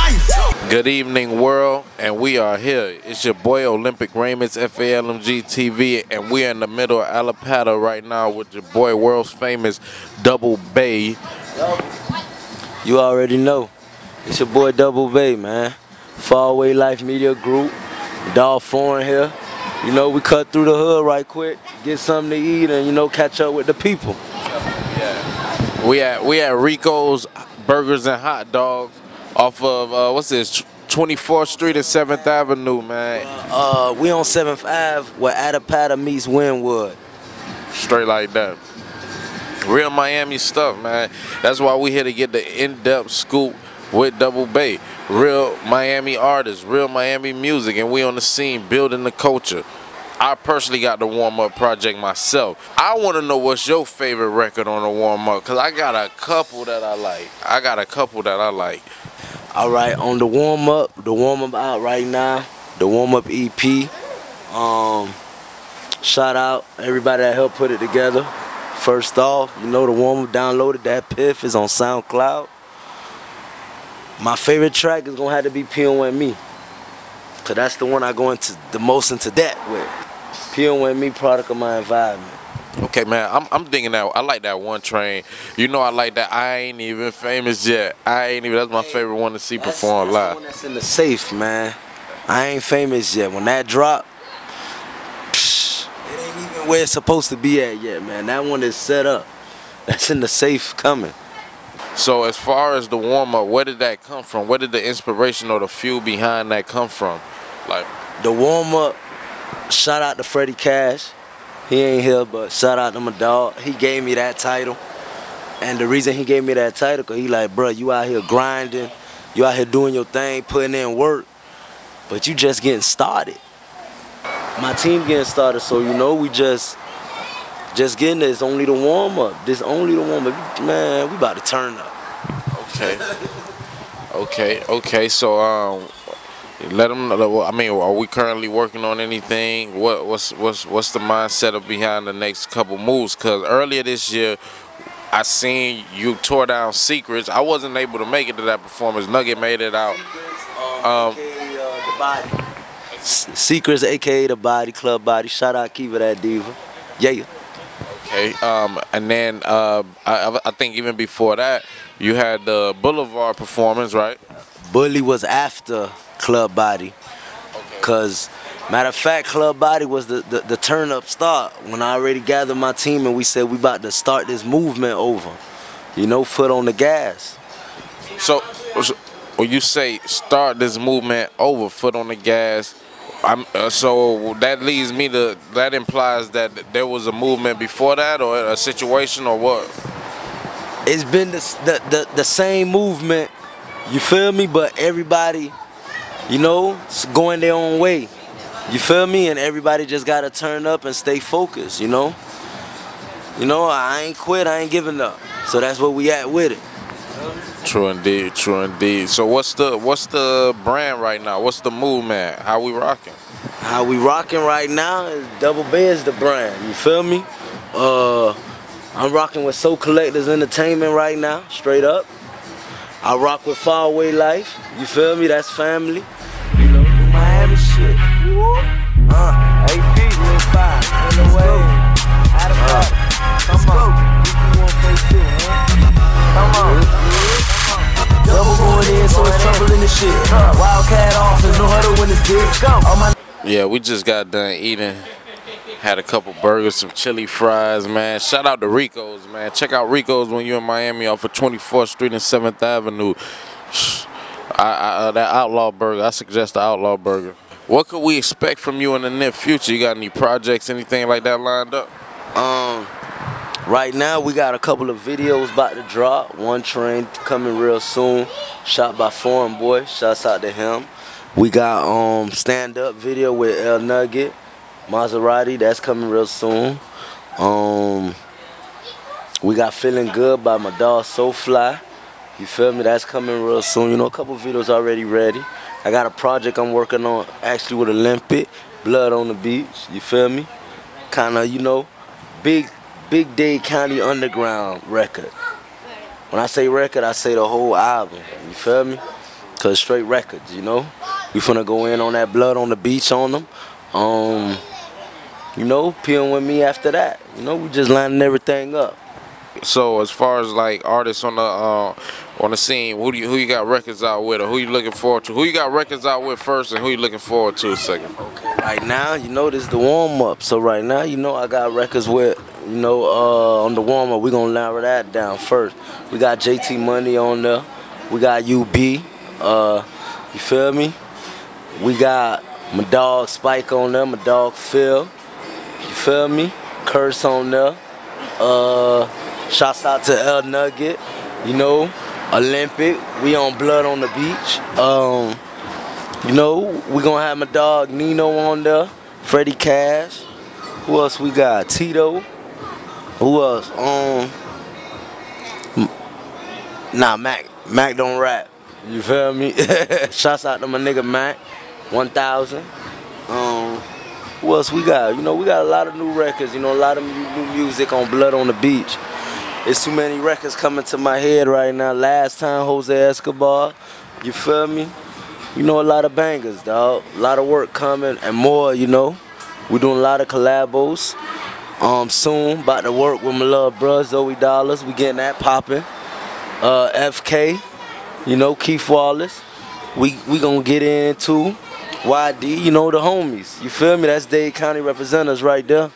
life. Good evening, world, and we are here. It's your boy Olympyk Ramis, FALMG TV, and we are in the middle of Allapattah right now with your boy, world's famous Double Bay. You already know. It's your boy Double Bay, man. Far Away Life Media Group. Dog Foreign here. You know, we cut through the hood right quick, get something to eat, and, you know, catch up with the people. Yeah. We at Rico's Burgers and Hot Dogs off of, what's this, 24th Street and 7th Avenue, man. We on 7th Ave where Allapattah meets Wynwood. Straight like that. Real Miami stuff, man. That's why we here to get the in-depth scoop with Double Bay. Real Miami artists, real Miami music, and we on the scene building the culture. I personally got the Warm Up Project myself. I want to know what's your favorite record on the Warm Up, because I got a couple that I like. Alright, on the Warm Up out right now, the Warm Up EP. Shout out everybody that helped put it together. First off, you know, the Warm Up downloaded, that piff is on SoundCloud. My favorite track is going to have to be P.O.M.E. Because that's the one I go into the most into that with. P.O.M.E, product of my environment. Okay, man. I'm digging that. I like that One Train. You know I like that I Ain't Even Famous Yet. I ain't even. That's my favorite one to see perform live. That's the one that's in the safe, man. I Ain't Famous Yet. When that drop, psh, it ain't even where it's supposed to be at yet, man. That one is set up. That's in the safe coming. So as far as the warm-up, where did that come from? Where did the inspiration or the fuel behind that come from? Like the warm-up, shout out to Freddie Cash. He ain't here, but shout out to my dog. He gave me that title. And the reason he gave me that title, because he like, bro, you out here grinding. You out here doing your thing, putting in work. But you just getting started. My team getting started, so, you know, we just getting this, only the warm-up. This only the warm-up. Man, we about to turn up. Okay. Okay. So, let them know. I mean, are we currently working on anything? What's the mindset of behind the next couple moves? Because earlier this year, I seen you tore down Secrets. I wasn't able to make it to that performance. Nugget made it out. AKA, the Body. Secrets, a.k.a. The Body, Club Body. Shout out Kiva, that diva. Yeah. Okay, and then I think even before that, you had the Boulevard performance, right? Bully was after Club Body, because, matter of fact, Club Body was the turn-up start when I already gathered my team and we said we about to start this movement over, you know, foot on the gas. So, when you say start this movement over, foot on the gas, so that leads me to, that implies that there was a movement before that, or a situation, or what? It's been the same movement, you feel me? But everybody, you know, going their own way, you feel me? And everybody just gotta turn up and stay focused, you know. You know, I ain't quit, I ain't giving up. So that's where we at with it. True indeed, true indeed. So what's the brand right now? What's the movement? How we rocking? How we rocking right now is Double Bay is the brand. You feel me? I'm rocking with Soul Collectors Entertainment right now, straight up. I rock with Far Away Life. You feel me? That's family. You know, Miami shit. AP, live by. Let's go. Out of pocket. Come on. You want to play shit, huh? Come on. Yeah, we just got done eating. Had a couple burgers, some chili fries, man. Shout out to Rico's, man. Check out Rico's when you're in Miami off of 24th Street and 7th Avenue. That Outlaw Burger, I suggest the Outlaw Burger. What could we expect from you in the near future? You got any projects, anything like that lined up? Right now, we got a couple of videos about to drop. One Train coming real soon. Shot by Foreign Boy. Shouts out to him. We got stand-up video with El Nugget, Maserati. That's coming real soon. We got Feeling Good by my dog So Fly. You feel me? That's coming real soon. You know, a couple of videos already ready. I got a project I'm working on actually with Olympyk, Blood on the Beach. You feel me? Kind of, you know, big Dade County underground record. When I say record, I say the whole album. You feel me? 'Cause straight records, you know. We finna go in on that Blood on the Beach on them. You know, P.O.M.E after that. You know, we just lining everything up. So as far as like artists on the scene, who you got records out with, or who you looking forward to? Who you got records out with first, and who you looking forward to second? Okay. Right now, you know, this is the warm up. So right now, you know, I got records with, you know, on the warm up, we gonna narrow that down first. We got JT Money on there. We got UB. You feel me? We got my dog Spike on there. My dog Phil. You feel me? Curse on there. Shouts out to El Nugget, you know, Olympyk, we on Blood on the Beach. You know, we gonna have my dog Nino on there, Freddie Cash. Who else we got? Tito. Who else? Nah, Mac don't rap. You feel me? Shouts out to my nigga Mac, 1000. Who else we got? You know, we got a lot of new records, you know, a lot of new music on Blood on the Beach. It's too many records coming to my head right now. Last Time, Jose Escobar, you feel me? You know, a lot of bangers, dog. A lot of work coming and more, you know. We're doing a lot of collabos. Soon, about to work with my little bruh, Zoe Dollars. We getting that popping. FK, you know, Keith Wallace. We gonna get in too. YD, you know, the homies. You feel me? That's Dade County representatives right there.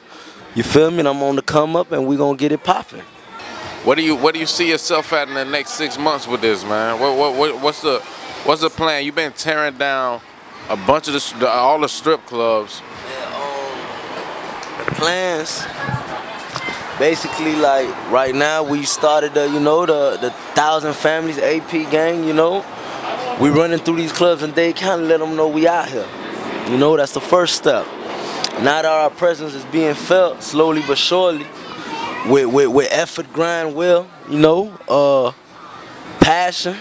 You feel me? And I'm on the come up, and we gonna get it popping. What do you see yourself at in the next 6 months with this, man? What's the plan? You've been tearing down a bunch of all the strip clubs. Yeah, the plans. Basically, like right now, we started the, you know, the 1000 families AP gang. You know. We running through these clubs and they kind of let them know we out here. You know, that's the first step. Now that our presence is being felt slowly but surely, with effort, grind, will, you know, passion,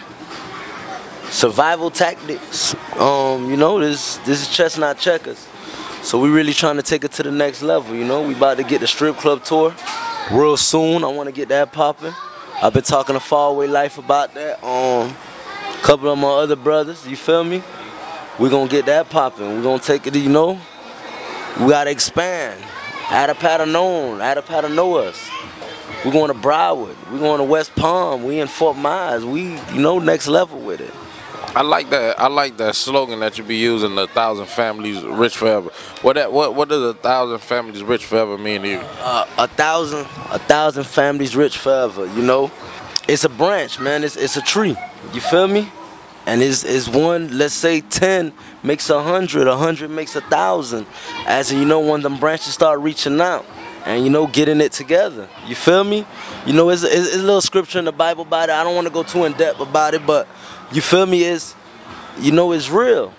survival tactics. You know, this is Chestnut Checkers. So we really trying to take it to the next level. You know, we about to get the strip club tour real soon. I want to get that popping. I've been talking to Far Away Life about that. Couple of my other brothers, you feel me? We're gonna get that popping. We're gonna take it, you know? We gotta expand. Allapattah known, Allapattah know us. We're going to Broward, we're going to West Palm, we in Fort Myers, we, you know, next level with it. I like that slogan that you be using, the 1000 families rich forever. What does 1000 families rich forever mean to you? A thousand families rich forever, you know? It's a branch, man. It's a tree. You feel me? And it's one, let's say 10 makes 100, 100 makes 1,000. As you know, when them branches start reaching out and, you know, getting it together. You feel me? You know, it's a little scripture in the Bible about it. I don't want to go too in depth about it, but you feel me? It's, you know, it's real.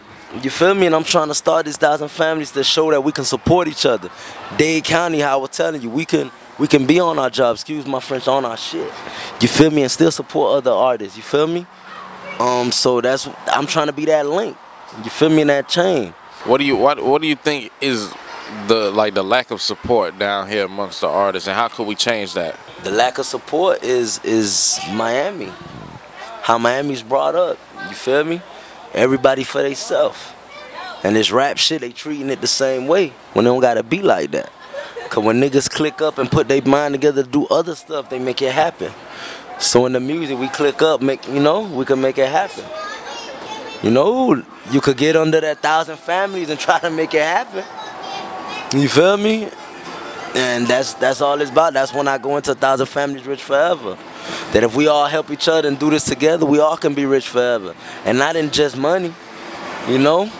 You feel me? And I'm trying to start these 1000 families to show that we can support each other. Dade County, how I was telling you, we can be on our job, excuse my French, on our shit. You feel me? And still support other artists, you feel me? So that's, I'm trying to be that link. You feel me? In that chain. What do you think is the lack of support down here amongst the artists, and how could we change that? The lack of support is Miami. How Miami's brought up, you feel me? Everybody for themselves. And this rap shit, they treating it the same way when they don't gotta be like that. 'Cause when niggas click up and put their mind together to do other stuff, they make it happen. So in the music, we click up, make, you know, we can make it happen. You know, you could get under that 1000 families and try to make it happen. You feel me? And that's all it's about. That's when I go into 1000 families rich forever. That if we all help each other and do this together, we all can be rich forever. And not in just money, you know?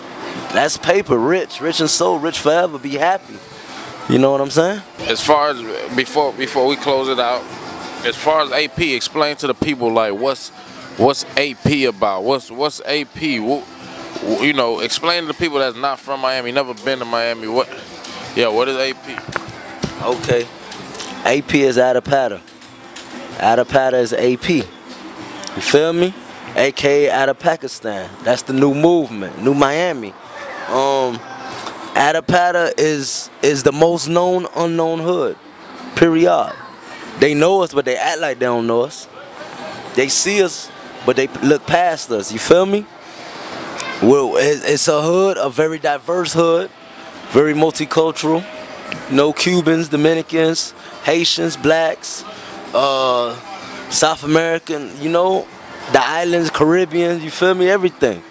That's paper, rich in soul, rich forever, be happy. You know what I'm saying? As far as before we close it out, as far as AP, explain to the people like what's AP about? What's AP? You know, explain to the people that's not from Miami, never been to Miami. What is AP? Okay, AP is Allapattah. Allapattah is AP. You feel me? AKA out of Pakistan. That's the new movement, new Miami. Allapattah is the most known unknown hood, period. They know us, but they act like they don't know us. They see us, but they look past us. You feel me? Well, it's a hood, a very diverse hood, very multicultural. No Cubans, Dominicans, Haitians, blacks, South American, you know, the islands, Caribbean, you feel me, everything.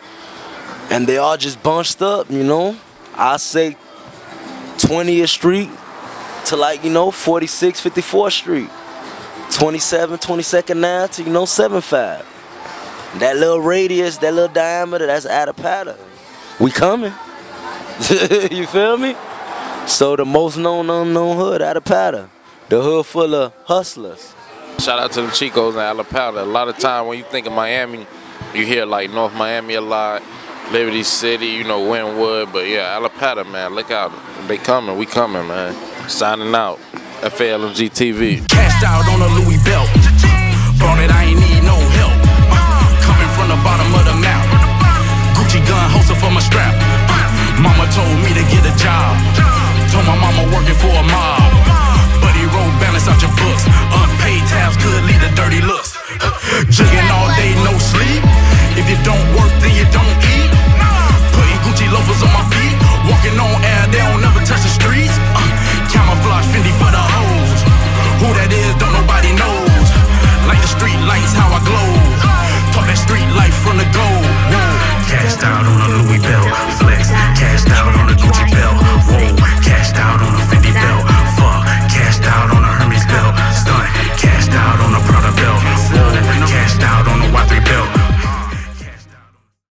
And they all just bunched up, you know. I say 20th Street to, like, you know, 46, 54th Street. 27, 22nd now to, you know, 75. That little radius, that little diameter, that's Allapattah. We coming. You feel me? So the most known unknown hood, Allapattah. The hood full of hustlers. Shout out to the Chicos in Allapattah. A lot of time when you think of Miami, you hear like North Miami a lot, Liberty City, you know, Wynwood. But yeah, Allapattah, man, look out. They coming, we coming, man. Signing out. FALMG TV. Cashed out on a Louis belt. Bought it, I ain't need no help. Coming from the bottom of the map. Gucci gun holster for my strap. Mama told me to get a job. Told my mama working for a mom.